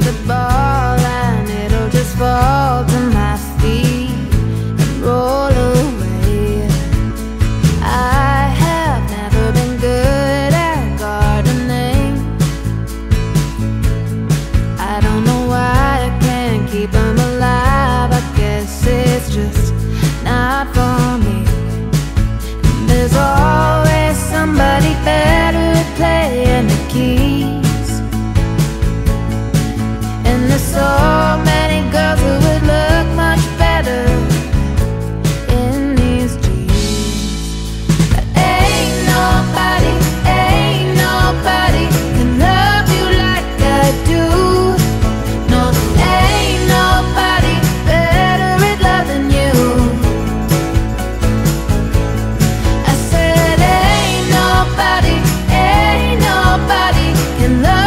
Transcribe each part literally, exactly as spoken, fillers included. me the ball and it'll just fall to my feet and roll away. I have never been good at gardening. I don't know why I can't keep them alive. I guess it's just not for me. And there's always somebody better playing the keys. And there's so many girls who would look much better in these jeans. But ain't nobody, ain't nobody can love you like I do. No, ain't nobody better at loving you. I said ain't nobody, ain't nobody can love you.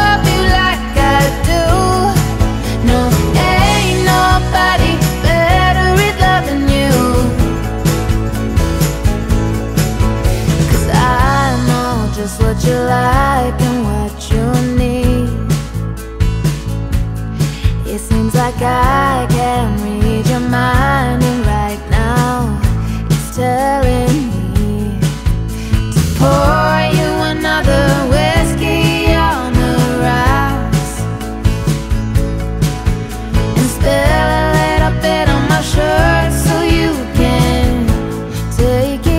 Just what you like and what you need. It seems like I can read your mind, and right now it's telling me to pour you another whiskey on the rocks and spill a little bit on my shirt so you can take it.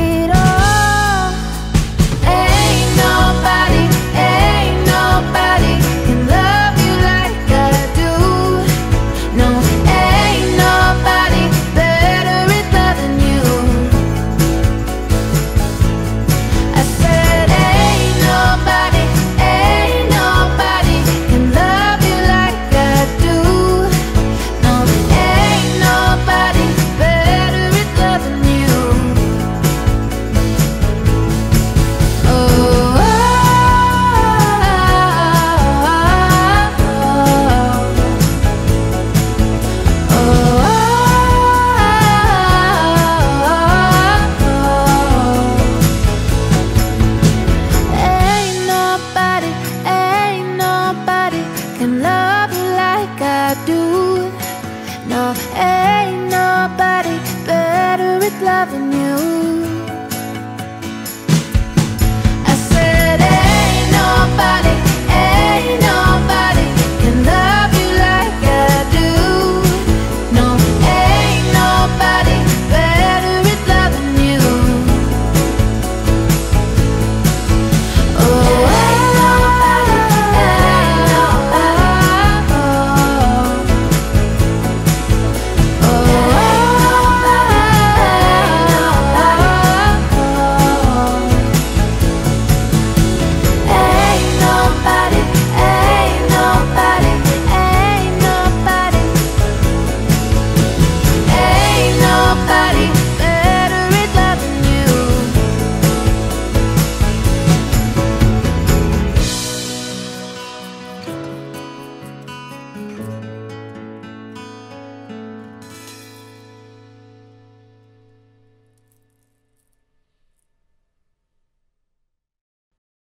Nobody.